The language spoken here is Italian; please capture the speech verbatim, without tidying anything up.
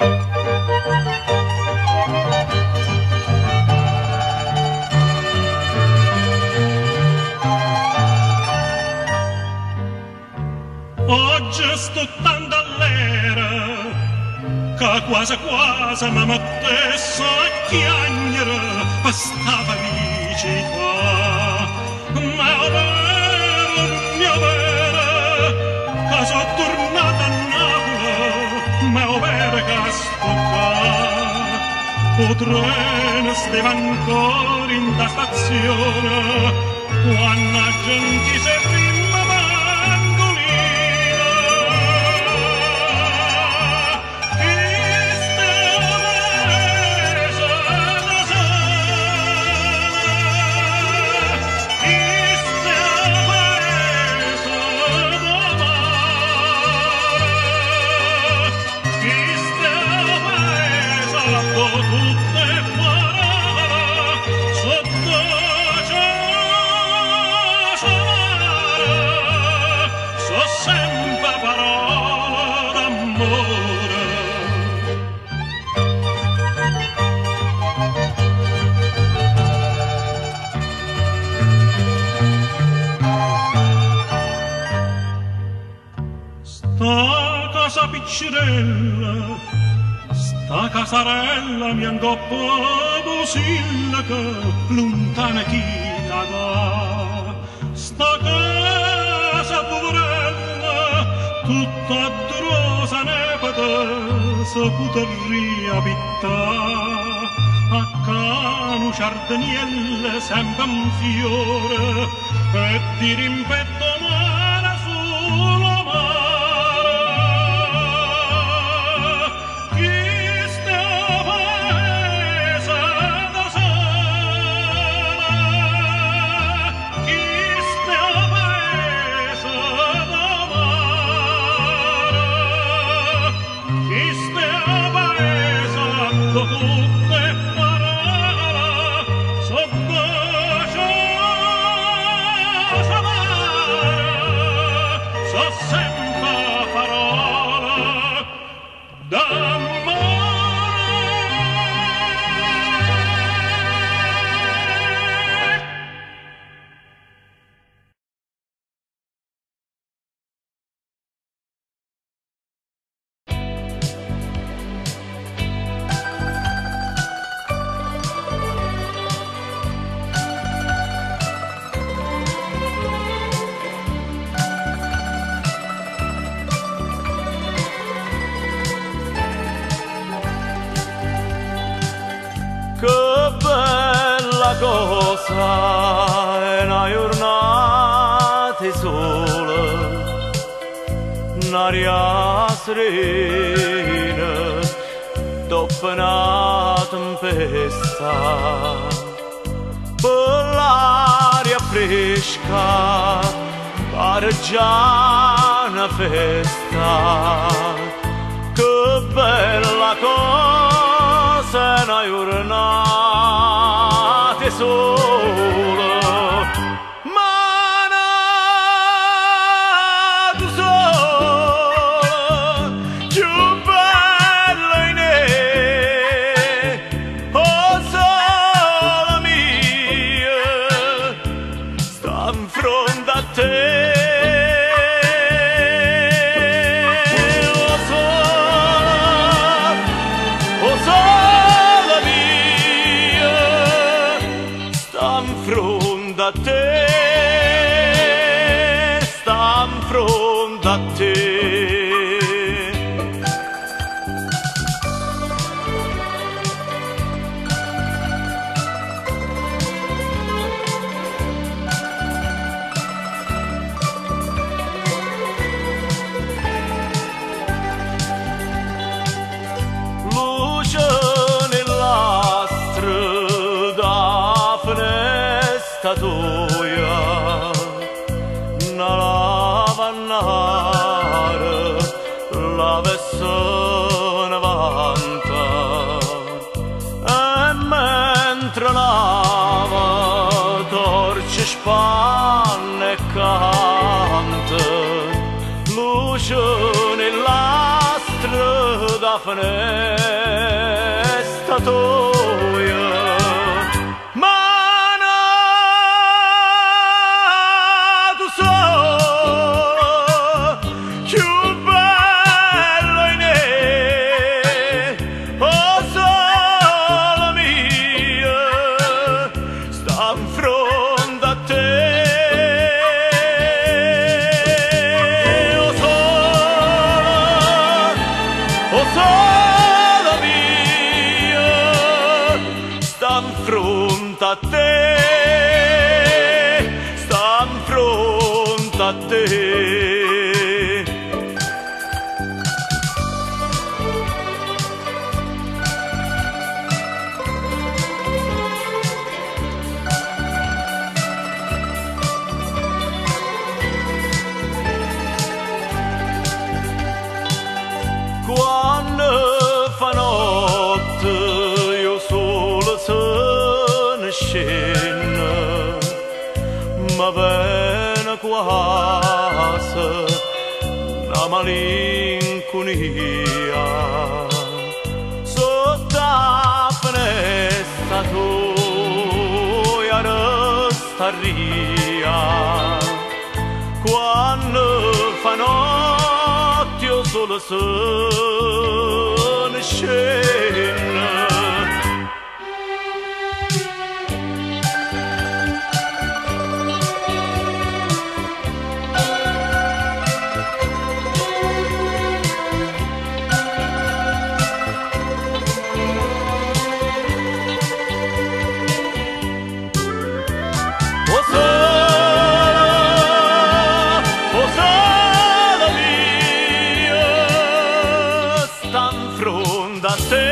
Oggi sto tandallera, che quasi quasi mi mettesse a chiagnere per sta felicità. Ma è vero, mia vera, che sono tornata a Napoli, ma è vero che sto qua. O treno stava ancora in da stazione, quando la gente si prima. Piccirella, sta casarella mi andò proprio che lontana chi la dà. Sta casa poverella, tutta drosa nepata, se poterria pittà. Accano giardinielle sempre un fiore, e ti rimpetto mare solo mare. È una giornata di sole, un'aria serena dopo una tempesta. Per l'aria fresca pare già una festa. Che bella cosa è una giornata solo, ma tu sola, più bella in te, oh sola mia, sta in fronte a te. Stato daphne statoia, ma tu sei più bello in me, oh solo mia, sta in fronte a te. Sta in fronte a te, sta in fronte a te. Quando fa notte io solo sono scena, ma viene quasi una malinconia. Sotto la finestra tua resta ria, quando fa notte io solo sono scena. Sta in fronte a te.